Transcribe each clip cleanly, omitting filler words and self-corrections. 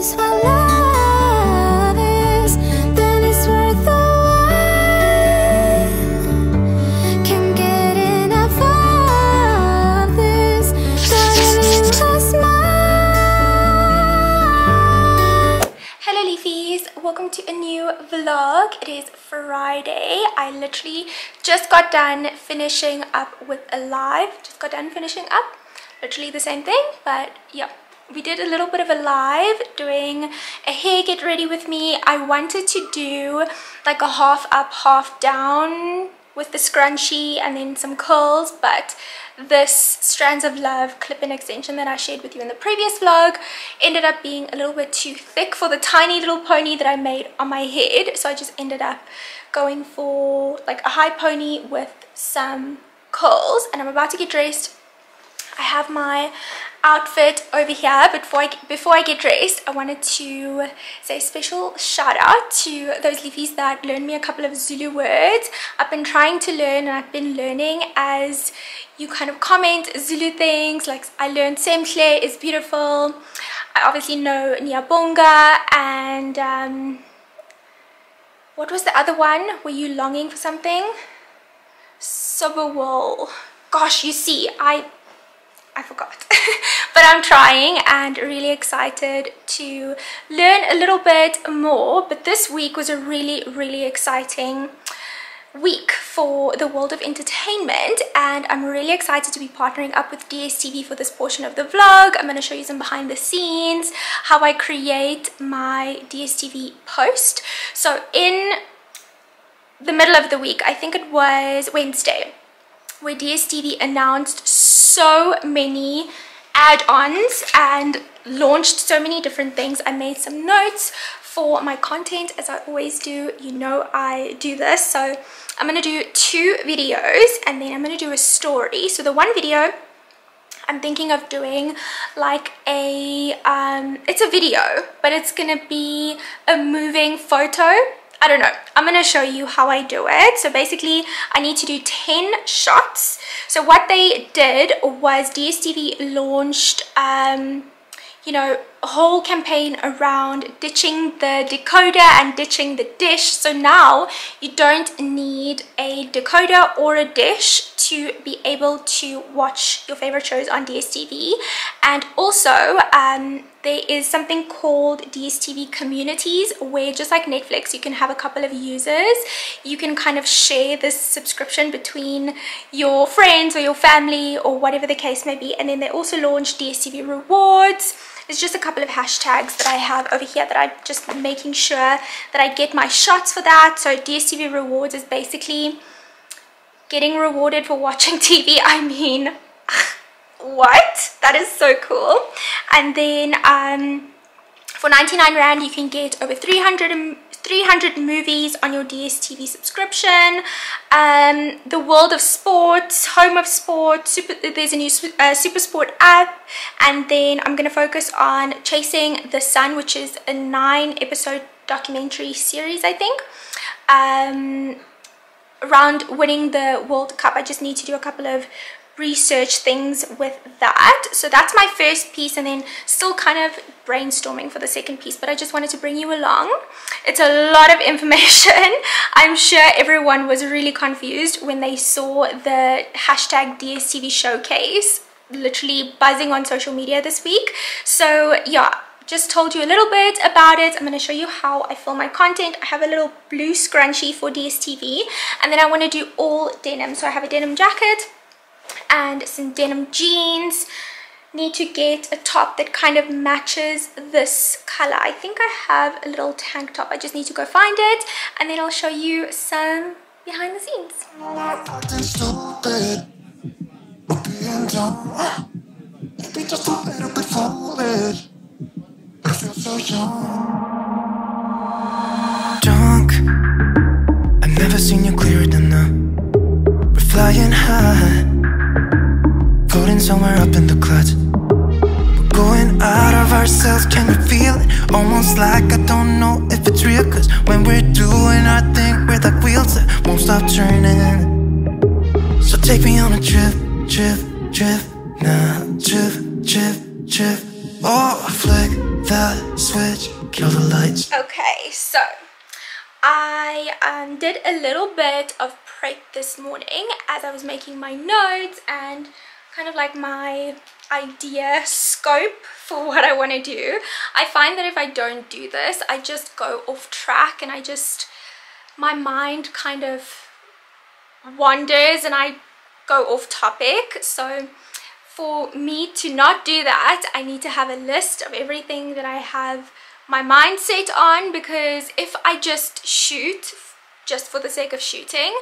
is what love is, then it's worth the while. Can't get enough of this, suddenly a smile. Hello leafies, welcome to a new vlog. It is Friday. I literally just got done finishing up with a live. Just got done finishing up. Literally the same thing, but yeah. We did a little bit of a live doing a hair get ready with me. I wanted to do like a half up, half down with the scrunchie and then some curls, but this Strands of Love clip-in extension that I shared with you in the previous vlog ended up being a little bit too thick for the tiny little pony that I made on my head. So I just ended up going for like a high pony with some curls, and I'm about to get dressed. I have my outfit over here, but before I get dressed, I wanted to say a special shout out to those leafies that learned me a couple of Zulu words. I've been trying to learn, and I've been learning as you kind of comment Zulu things. Like I learned Semhle is beautiful. I obviously know Nyabonga, and what was the other one? Were you longing for something? Sobawol. Gosh, you see, I forgot. But I'm trying and really excited to learn a little bit more. But this week was a really exciting week for the world of entertainment, and I'm really excited to be partnering up with DSTV for this portion of the vlog. I'm going to show you some behind the scenes, how I create my DSTV post. So in the middle of the week, I think it was Wednesday, where DSTV announced so many add-ons and launched so many different things. I made some notes for my content, as I always do. You know I do this. So I'm going to do 2 videos, and then I'm going to do a story. So the one video I'm thinking of doing like a, it's a video, but it's going to be a moving photo. I don't know. I'm going to show you how I do it. So basically, I need to do 10 shots. So what they did was DSTV launched, you know, a whole campaign around ditching the decoder and ditching the dish. So now you don't need a decoder or a dish to be able to watch your favorite shows on DSTV. And also, there is something called DSTV Communities, where just like Netflix, you can have a couple of users. You can kind of share this subscription between your friends or your family or whatever the case may be. And then they also launched DSTV Rewards. There's just a couple of hashtags that I have over here that I'm just making sure that I get my shots for that. So DSTV Rewards is basically getting rewarded for watching TV. I mean, what? That is so cool. And then for 99 Rand, you can get over 300 movies on your DSTV subscription. The World of Sports, Home of Sports, there's a new Super Sport app. And then I'm going to focus on Chasing the Sun, which is a 9-episode documentary series, I think. Around winning the World Cup. I just need to do a couple of research things with that. So that's my first piece, and then still kind of brainstorming for the second piece, but I just wanted to bring you along. It's a lot of information. I'm sure everyone was really confused when they saw the hashtag DSTV Showcase literally buzzing on social media this week. So yeah, just told you a little bit about it. I'm going to show you how I film my content. I have a little blue scrunchie for DSTV, and then I want to do all denim. So I have a denim jacket and some denim jeans. Need to get a top that kind of matches this color. I think I have a little tank top. I just need to go find it, and then I'll show you some behind the scenes. Drunk, I've never seen you clearer than now. We're flying high, floating somewhere up in the clouds. We're going out of ourselves, can you feel it? Almost like I don't know if it's real, cause when we're doing our thing, we're like wheels that won't stop turning. So take me on a trip, trip, trip, nah, trip, trip, trip. Oh, flick the switch, kill the lights. Okay, so I did a little bit of prep this morning as I was making my notes and kind of like my idea scope for what I want to do. I find that if I don't do this, I just go off track and I just, my mind kind of wanders and I go off topic. So for me to not do that, I need to have a list of everything that I have my mindset on, because if I just shoot just for the sake of shooting,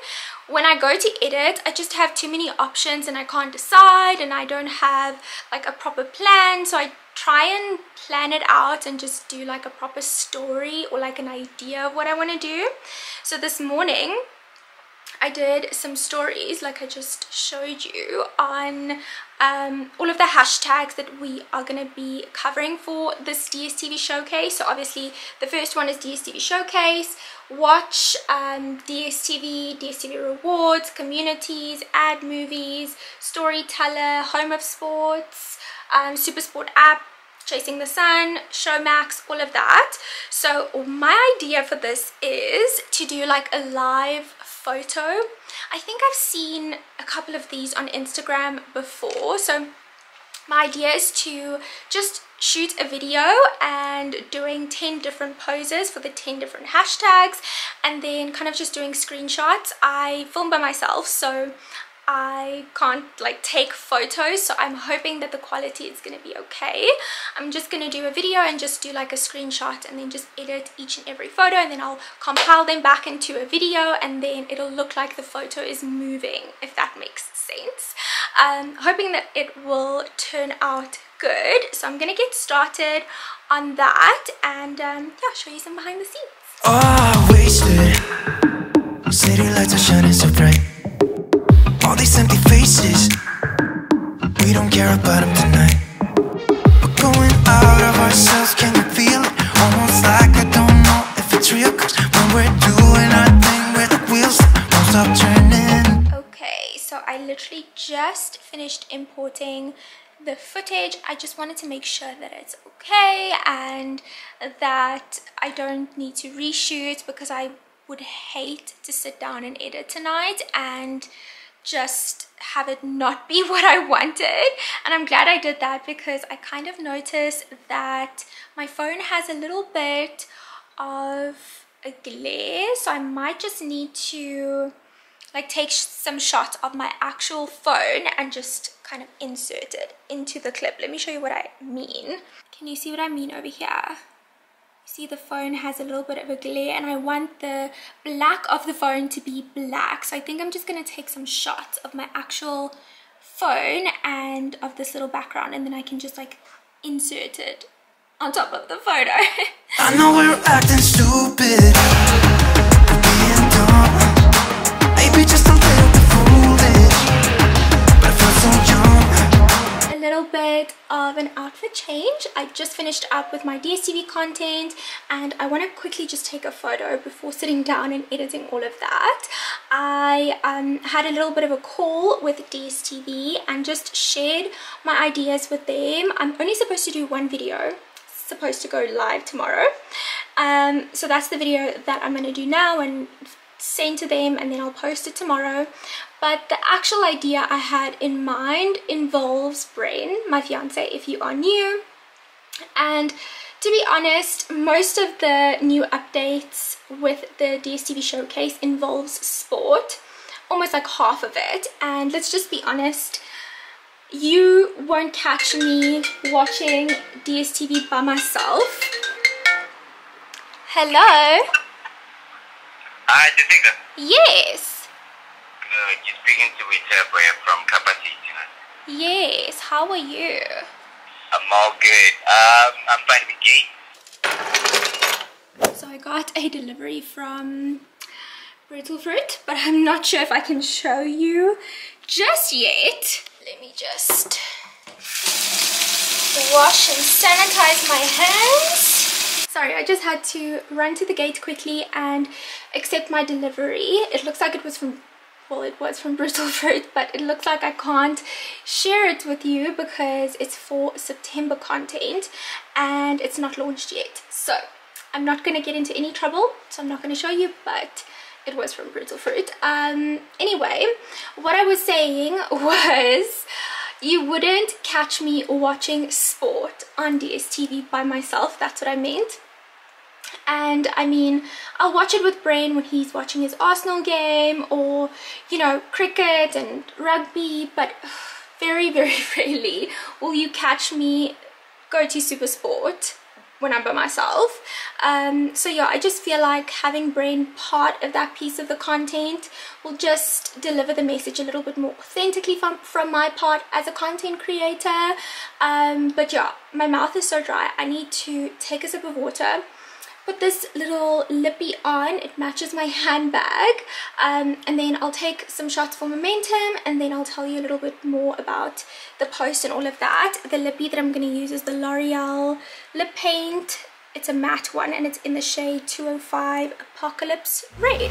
when I go to edit, I just have too many options and I can't decide and I don't have like a proper plan. So I try and plan it out and just do like a proper story or like an idea of what I want to do. So this morning I did some stories, like I just showed you, on all of the hashtags that we are going to be covering for this DSTV showcase. So obviously the first one is DSTV showcase, watch, DSTV, DSTV rewards, communities, ad movies, storyteller, home of sports, super sport app, chasing the sun, Showmax, all of that. So my idea for this is to do like a live photo. I think I've seen a couple of these on Instagram before. So my idea is to just shoot a video and doing 10 different poses for the 10 different hashtags and then kind of just doing screenshots. I film by myself, so I can't like take photos, so I'm hoping that the quality is going to be okay. I'm just going to do a video and just do like a screenshot and then just edit each and every photo, and then I'll compile them back into a video and then it'll look like the photo is moving, if that makes sense. Hoping that it will turn out good. So I'm going to get started on that and yeah, show you some behind the scenes. Oh, I wasted. City lights are shining so bright. All these empty faces, we don't care about them tonight. We're going out of ourselves, can you feel it? Almost like I don't know if it's real, cause when we're doing our thing with the wheels won't stop turning. Okay, so I literally just finished importing the footage. I just wanted to make sure that it's okay and that I don't need to reshoot, because I would hate to sit down and edit tonight and just have it not be what I wanted. And I'm glad I did that, because I kind of noticed that my phone has a little bit of a glare, so I might just need to like take some shots of my actual phone and just kind of insert it into the clip. Let me show you what I mean. Can you see what I mean over here? See, the phone has a little bit of a glare and I want the black of the phone to be black. So I think I'm just going to take some shots of my actual phone and of this little background, and then I can just like insert it on top of the photo. I know we're acting stupid, being dumb, maybe just a little bit foolish, but I feel so young. A little bit of an outfit change. I just finished up with my DSTV content and I want to quickly just take a photo before sitting down and editing all of that. I had a little bit of a call with DSTV and just shared my ideas with them. I'm only supposed to do one video. It's supposed to go live tomorrow. So that's the video that I'm going to do now and send to them, and then I'll post it tomorrow. But the actual idea I had in mind involves Brain, my fiance, if you are new. And to be honest, most of the new updates with the DSTV showcase involves sport, almost like half of it. And let's just be honest, you won't catch me watching DSTV by myself. Hello. Hi, Jessica. Yes. You're speaking to Itaboy from Kapati. Yes, how are you? I'm all good. I'm fine with Gates. So I got a delivery from Brutal Fruit, but I'm not sure if I can show you just yet. Let me just wash and sanitize my hands. Sorry, I just had to run to the gate quickly and accept my delivery. It looks like it was from well, it was from Brutal Fruit, but it looks like I can't share it with you because it's for September content and it's not launched yet, so I'm not going to get into any trouble, so I'm not going to show you, but it was from Brutal Fruit. Anyway, what I was saying was you wouldn't catch me watching sport on DSTV by myself. That's what I meant. And I mean, I'll watch it with Brain when he's watching his Arsenal game or, you know, cricket and rugby, but very, very rarely will you catch me go to SuperSport when I'm by myself. So yeah, I just feel like having Brain part of that piece of the content will just deliver the message a little bit more authentically from my part as a content creator. But yeah, my mouth is so dry. I need to take a sip of water. Put this little lippy on, it matches my handbag, and then I'll take some shots for Momentum, and then I'll tell you a little bit more about the post and all of that. The lippy that I'm going to use is the L'Oreal lip paint. It's a matte one and it's in the shade 205 Apocalypse Red.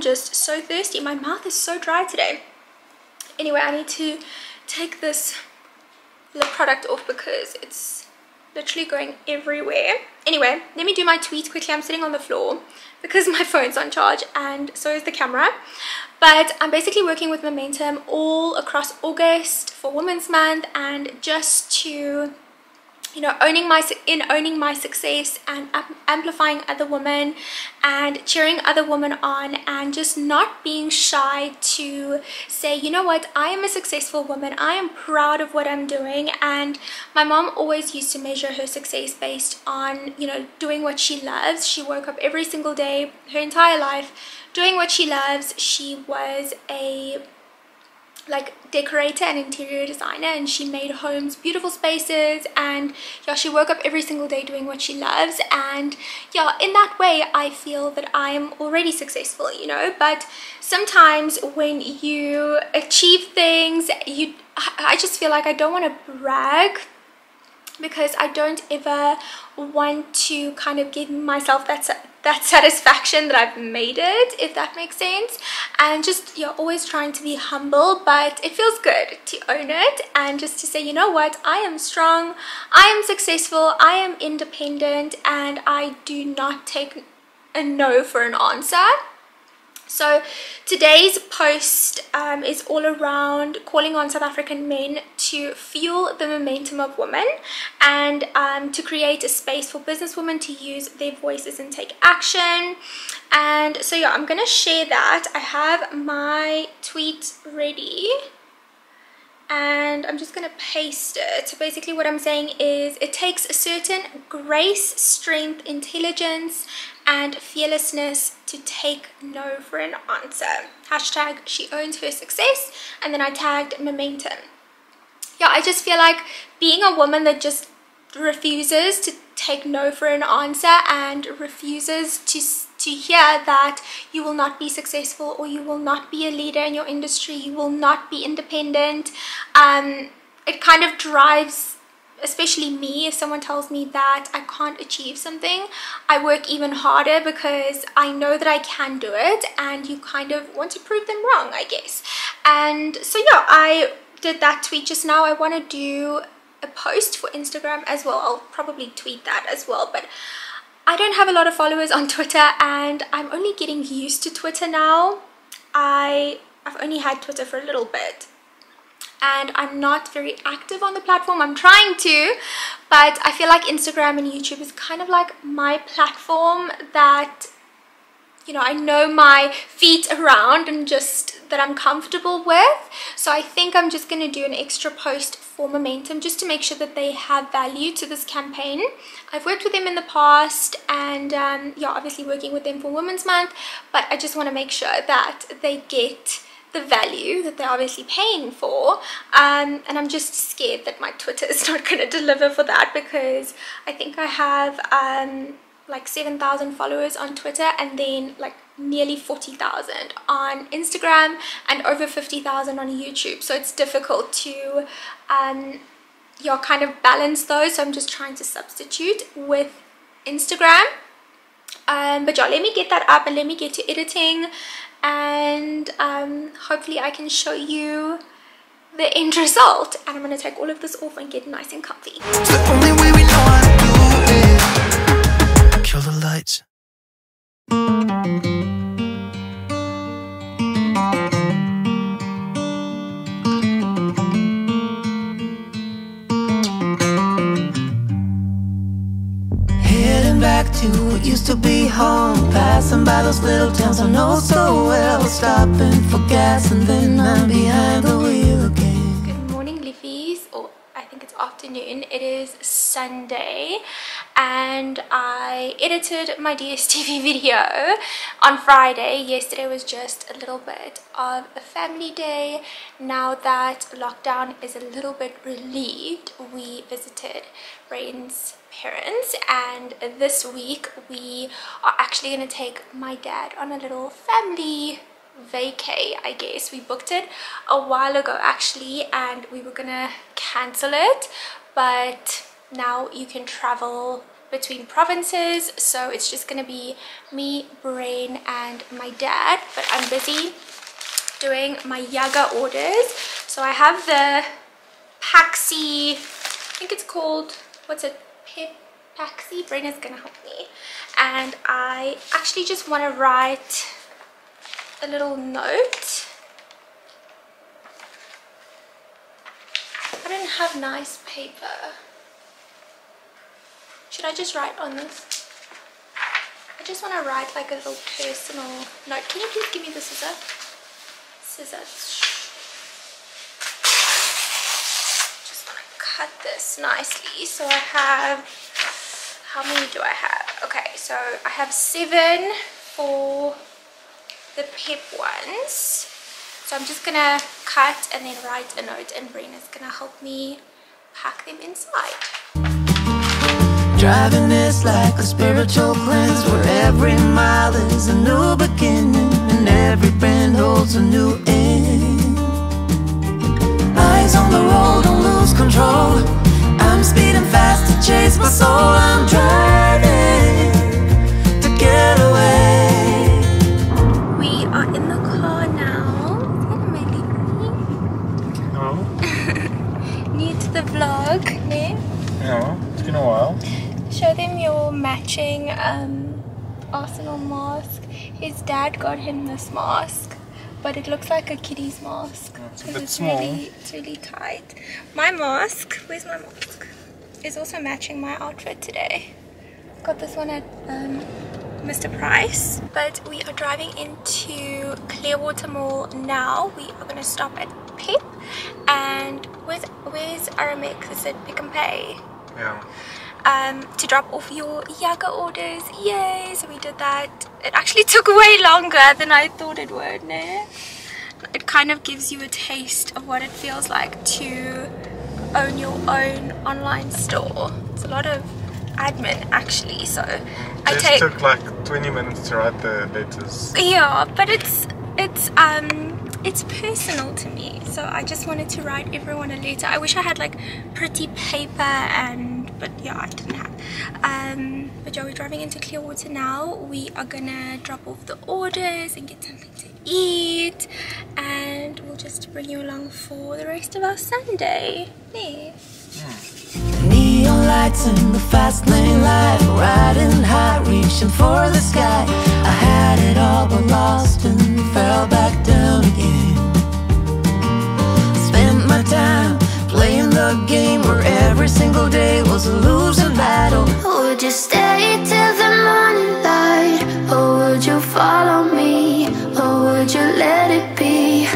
Just so thirsty, my mouth is so dry today. Anyway, I need to take this lip product off because it's literally going everywhere. Anyway, let me do my tweet quickly. I'm sitting on the floor because my phone's on charge and so is the camera, but I'm basically working with Momentum all across August for Women's Month, and just to, you know, owning my success and amplifying other women and cheering other women on, and just not being shy to say, you know what, I am a successful woman, I am proud of what I'm doing. And my mom always used to measure her success based on, you know, doing what she loves. She woke up every single day her entire life doing what she loves. She was a decorator and interior designer, and she made homes beautiful spaces, and yeah, she woke up every single day doing what she loves. And yeah, in that way I feel that I'm already successful, you know. But sometimes when you achieve things, I just feel like I don't want to brag, because I don't ever want to kind of give myself that satisfaction that I've made it, if that makes sense. And just, you're always trying to be humble, but it feels good to own it and just to say, you know what, I am strong, I am successful, I am independent, and I do not take a no for an answer. So today's post is all around calling on South African men to fuel the momentum of women, and to create a space for businesswomen to use their voices and take action. And so yeah, I'm going to share that. I have my tweet ready and I'm just going to paste it. So basically what I'm saying is, it takes a certain grace, strength, intelligence and fearlessness to take no for an answer. Hashtag she owns her success. And then I tagged Momentum. Yeah, I just feel like being a woman that just refuses to take no for an answer and refuses to hear that you will not be successful, or you will not be a leader in your industry, you will not be independent, it kind of drives, especially me, if someone tells me that I can't achieve something, I work even harder because I know that I can do it, and you kind of want to prove them wrong, I guess. And so yeah, I did that tweet just now. I want to do a post for Instagram as well. I'll probably tweet that as well, but I don't have a lot of followers on Twitter, and I'm only getting used to Twitter now. I've only had Twitter for a little bit, and I'm not very active on the platform. I'm trying to, but I feel like Instagram and YouTube is kind of like my platform that, you know, I know my feet around and just that I'm comfortable with. So I think I'm just going to do an extra post for Momentum just to make sure that they have value to this campaign. I've worked with them in the past, and yeah, obviously working with them for Women's Month, but I just want to make sure that they get the value that they're obviously paying for, and I'm just scared that my Twitter is not going to deliver for that, because I think I have like 7,000 followers on Twitter, and then like nearly 40,000 on Instagram and over 50,000 on YouTube. So it's difficult to you're kind of balance those. So I'm just trying to substitute with Instagram. But yeah, let me get that up and let me get to editing, and hopefully I can show you the end result. And I'm going to take all of this off and get nice and comfy. The only way we know how to do it. Kill the lights. Heading back to what used to be home, passing by those little towns I know so well, stopping for gas and then I'm behind the wheel again. Good morning, Leafies, or I think it's afternoon. It is Sunday and I edited my DSTV video on Friday. Yesterday was just a little bit of a family day. Now that lockdown is a little bit relieved, we visited Rain's parents, and this week we are actually going to take my dad on a little family vacay, I guess. We booked it a while ago actually and we were gonna cancel it, but now you can travel between provinces, so it's just gonna be me, Brain and my dad. But I'm busy doing my Yaga orders. So I have the Paxi, I think it's called, what's it, Paxi? Brain is gonna help me. And I actually just want to write a little note. I don't have nice paper. Should I just write on this? I just want to write like a little personal note. Can you please give me the scissor? Scissors. Just want to cut this nicely. So I have, how many do I have? Okay, so I have 7 for the pep ones. So I'm just gonna cut and then write a note, and Brenna's gonna help me pack them inside. Driving is like a spiritual cleanse where every mile is a new beginning and every bend holds a new end. Eyes on the road, don't lose control. I'm speeding fast to chase my soul. I'm driving to get away. We are in the car now. Am I leaving? No. New to the vlog, ne? No, it's been a while. Show them your matching Arsenal mask. His dad got him this mask, but it looks like a kiddie's mask. It's a bit small. It's really tight. My mask, where's my mask? Is also matching my outfit today. Got this one at Mr. Price. But we are driving into Clearwater Mall now. We are gonna stop at Pip, and where's Aramex? Is it Pick and Pay? Yeah. To drop off your Yaga orders. Yay! So we did that. It actually took way longer than I thought it would, no? It kind of gives you a taste of what it feels like to own your own online store. It's a lot of admin actually, so I take... It took like 20 minutes to write the letters. Yeah, but it's personal to me, so I just wanted to write everyone a letter. I wish I had like pretty paper and... but yeah, I didn't have. But yeah, we're driving into Clearwater now. We are gonna drop off the orders and get something to eat, and we'll just bring you along for the rest of our Sunday. Yeah. Neon lights in the fast lane life, riding high, reaching for the sky. I had it all but lost and fell back down again. Spent my time playing the game where every single day was a losing battle. Would you stay till the morning light, or would you follow me, or would you let it be?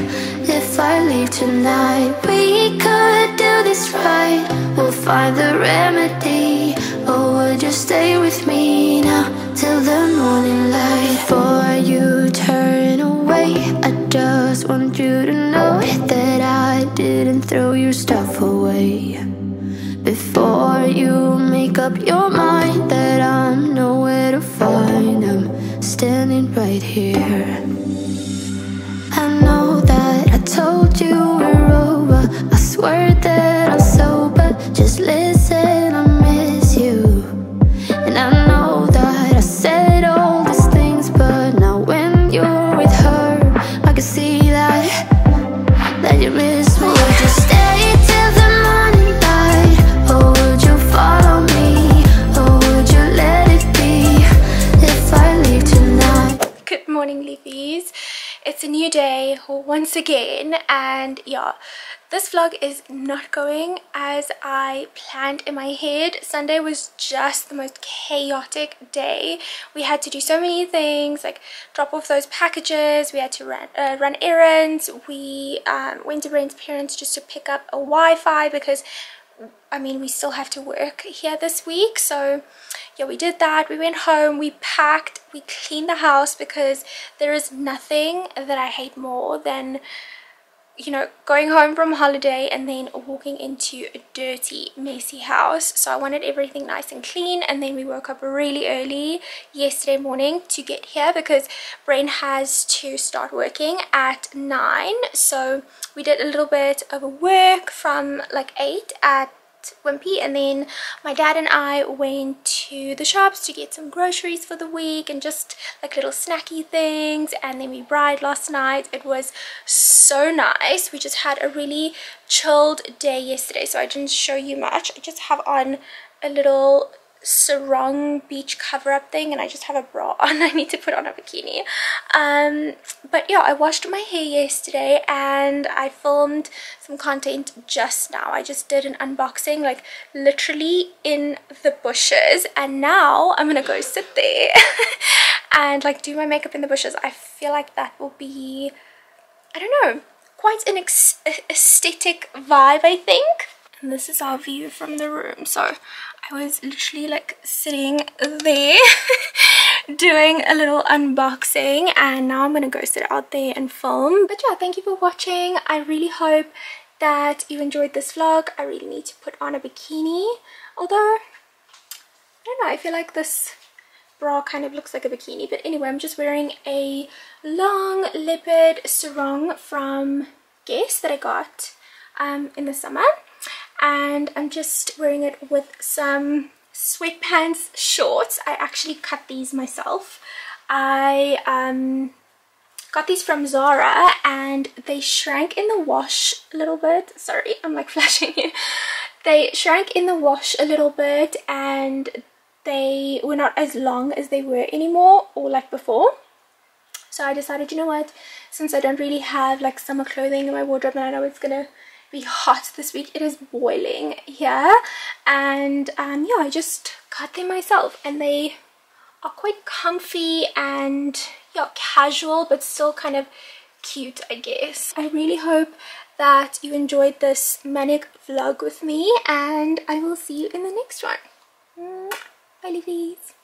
If I leave tonight, we could do this right, we'll find the remedy. Or would you stay with me now till the morning light? Before you turn away, I just want you to know that I didn't throw your stuff away. Before you make up your mind that I'm nowhere to find, I'm standing right here. I know that I told you we're over. I swear that I'm sober. Just listen, I miss you. And I know that I said all these things, but now when you're with her, I can see that you miss me. Would you stay till the morning light, or would you follow me, or would you let it be if I leave tonight? Good morning, Leafies. It's a new day once again, and yeah, this vlog is not going as I planned in my head. Sunday was just the most chaotic day. We had to do so many things, like drop off those packages. We had to run errands. We went to Brent's parents just to pick up a Wi-Fi because, I mean, we still have to work here this week. So yeah, we did that. We went home, we packed, we cleaned the house, because there is nothing that I hate more than, you know, going home from holiday and then walking into a dirty, messy house. So I wanted everything nice and clean, and then we woke up really early yesterday morning to get here because Brain has to start working at 9. So we did a little bit of work from like 8 at Wimpy, and then my dad and I went to the shops to get some groceries for the week and just like little snacky things, and then we bride last night. It was so nice. We just had a really chilled day yesterday, so I didn't show you much. I just have on a little sarong beach cover-up thing, and I just have a bra on. I need to put on a bikini. But yeah, I washed my hair yesterday and I filmed some content just now. I just did an unboxing, like literally in the bushes, and now I'm gonna go sit there and like do my makeup in the bushes. I feel like that will be, I don't know, quite an aesthetic vibe, I think. And this is our view from the room. So I was literally like sitting there doing a little unboxing, and now I'm gonna go sit out there and film. But yeah, thank you for watching. I really hope that you enjoyed this vlog. I really need to put on a bikini, although I don't know, I feel like this bra kind of looks like a bikini. But anyway, I'm just wearing a long leopard sarong from Guess that I got in the summer, and I'm just wearing it with some sweatpants shorts. I actually cut these myself. I got these from Zara, and they shrank in the wash a little bit. Sorry, I'm like flashing you. They shrank in the wash a little bit, and they were not as long as they were anymore, or like before. So I decided, you know what, since I don't really have like summer clothing in my wardrobe, and I know it's gonna be hot this week, it is boiling here, and yeah, I just cut them myself, and they are quite comfy and yeah, casual, but still kind of cute, I guess. I really hope that you enjoyed this manic vlog with me, and I will see you in the next one. Bye, Leafies.